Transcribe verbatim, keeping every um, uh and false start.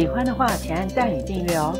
喜欢的话请按赞与订阅哦。